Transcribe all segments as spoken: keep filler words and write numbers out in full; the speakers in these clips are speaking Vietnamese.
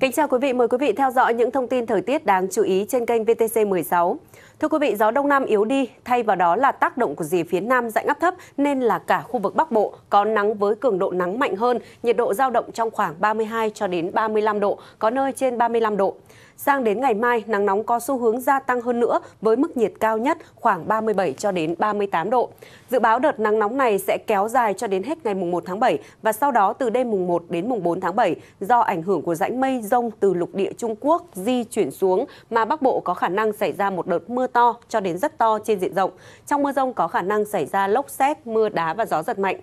Kính chào quý vị, mời quý vị theo dõi những thông tin thời tiết đáng chú ý trên kênh V T C mười sáu. Thưa quý vị, gió Đông Nam yếu đi, thay vào đó là tác động của rìa phía Nam dãy áp thấp nên là cả khu vực Bắc Bộ có nắng với cường độ nắng mạnh hơn, nhiệt độ dao động trong khoảng ba mươi hai cho đến ba mươi lăm độ, có nơi trên ba mươi lăm độ. Sang đến ngày mai, nắng nóng có xu hướng gia tăng hơn nữa với mức nhiệt cao nhất khoảng ba mươi bảy cho đến ba mươi tám độ. Dự báo đợt nắng nóng này sẽ kéo dài cho đến hết ngày mùng một tháng bảy và sau đó từ đêm mùng một đến mùng bốn tháng bảy do ảnh hưởng của rãnh mây dông từ lục địa Trung Quốc di chuyển xuống mà Bắc Bộ có khả năng xảy ra một đợt mưa to cho đến rất to trên diện rộng. Trong mưa dông có khả năng xảy ra lốc sét, mưa đá và gió giật mạnh.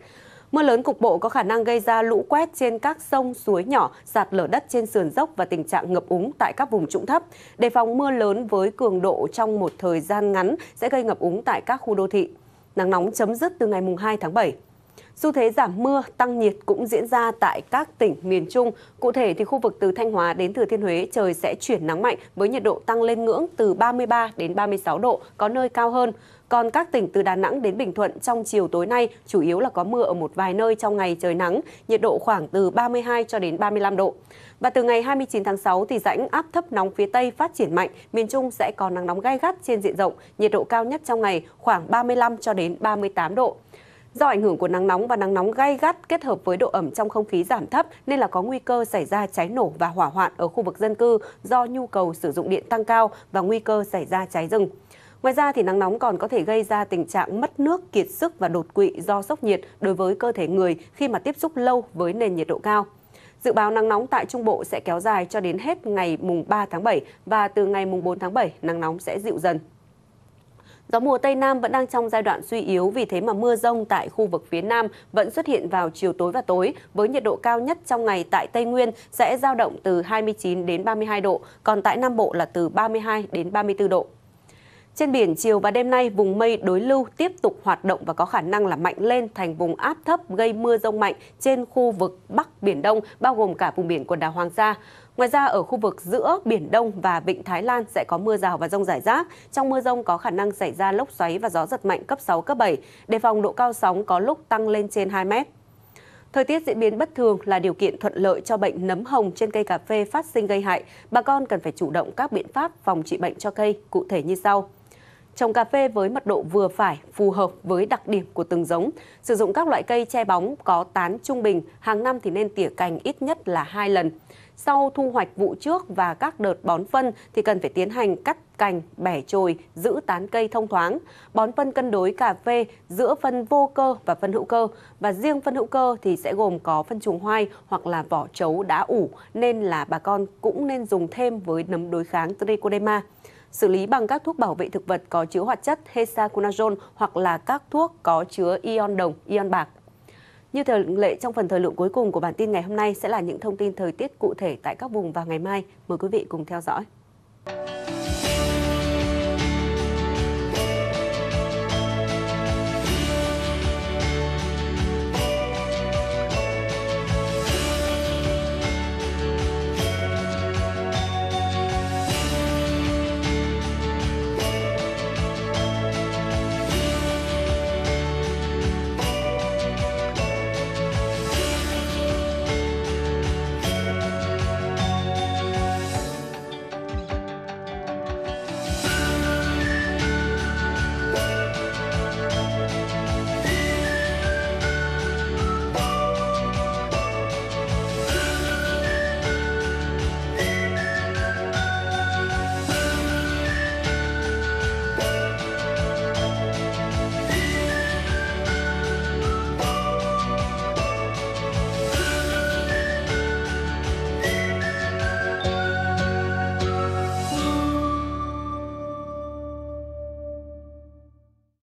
Mưa lớn cục bộ có khả năng gây ra lũ quét trên các sông, suối nhỏ, sạt lở đất trên sườn dốc và tình trạng ngập úng tại các vùng trũng thấp. Đề phòng mưa lớn với cường độ trong một thời gian ngắn sẽ gây ngập úng tại các khu đô thị. Nắng nóng chấm dứt từ ngày mùng hai tháng bảy. Xu thế giảm mưa, tăng nhiệt cũng diễn ra tại các tỉnh miền Trung. Cụ thể thì khu vực từ Thanh Hóa đến Thừa Thiên Huế trời sẽ chuyển nắng mạnh với nhiệt độ tăng lên ngưỡng từ ba mươi ba đến ba mươi sáu độ, có nơi cao hơn. Còn các tỉnh từ Đà Nẵng đến Bình Thuận trong chiều tối nay chủ yếu là có mưa ở một vài nơi trong ngày trời nắng, nhiệt độ khoảng từ ba mươi hai cho đến ba mươi lăm độ. Và từ ngày hai mươi chín tháng sáu thì rãnh áp thấp nóng phía Tây phát triển mạnh, miền Trung sẽ có nắng nóng gay gắt trên diện rộng, nhiệt độ cao nhất trong ngày khoảng ba mươi lăm cho đến ba mươi tám độ. Do ảnh hưởng của nắng nóng và nắng nóng gay gắt kết hợp với độ ẩm trong không khí giảm thấp nên là có nguy cơ xảy ra cháy nổ và hỏa hoạn ở khu vực dân cư do nhu cầu sử dụng điện tăng cao và nguy cơ xảy ra cháy rừng. Ngoài ra thì nắng nóng còn có thể gây ra tình trạng mất nước, kiệt sức và đột quỵ do sốc nhiệt đối với cơ thể người khi mà tiếp xúc lâu với nền nhiệt độ cao. Dự báo nắng nóng tại Trung Bộ sẽ kéo dài cho đến hết ngày mùng ba tháng bảy và từ ngày mùng bốn tháng bảy nắng nóng sẽ dịu dần. Gió mùa Tây Nam vẫn đang trong giai đoạn suy yếu, vì thế mà mưa rông tại khu vực phía Nam vẫn xuất hiện vào chiều tối và tối, với nhiệt độ cao nhất trong ngày tại Tây Nguyên sẽ dao động từ hai mươi chín đến ba mươi hai độ, còn tại Nam Bộ là từ ba mươi hai đến ba mươi tư độ. Trên biển, chiều và đêm nay, vùng mây đối lưu tiếp tục hoạt động và có khả năng là mạnh lên thành vùng áp thấp gây mưa rông mạnh trên khu vực Bắc Biển Đông, bao gồm cả vùng biển quần đảo Hoàng Sa. Ngoài ra, ở khu vực giữa Biển Đông và Vịnh Thái Lan sẽ có mưa rào và rông rải rác. Trong mưa rông có khả năng xảy ra lốc xoáy và gió giật mạnh cấp sáu, cấp bảy. Đề phòng độ cao sóng có lúc tăng lên trên hai mét. Thời tiết diễn biến bất thường là điều kiện thuận lợi cho bệnh nấm hồng trên cây cà phê phát sinh gây hại. Bà con cần phải chủ động các biện pháp phòng trị bệnh cho cây, cụ thể như sau. Trồng cà phê với mật độ vừa phải, phù hợp với đặc điểm của từng giống. Sử dụng các loại cây che bóng có tán trung bình, hàng năm thì nên tỉa cành ít nhất là hai lần. Sau thu hoạch vụ trước và các đợt bón phân thì cần phải tiến hành cắt cành, bẻ chồi, giữ tán cây thông thoáng. Bón phân cân đối cà phê giữa phân vô cơ và phân hữu cơ. Và riêng phân hữu cơ thì sẽ gồm có phân chuồng hoai hoặc là vỏ trấu đá ủ, nên là bà con cũng nên dùng thêm với nấm đối kháng trichoderma. Xử lý bằng các thuốc bảo vệ thực vật có chứa hoạt chất hexaconazole hoặc là các thuốc có chứa ion đồng, ion bạc. Như thường lệ, trong phần thời lượng cuối cùng của bản tin ngày hôm nay sẽ là những thông tin thời tiết cụ thể tại các vùng vào ngày mai. Mời quý vị cùng theo dõi.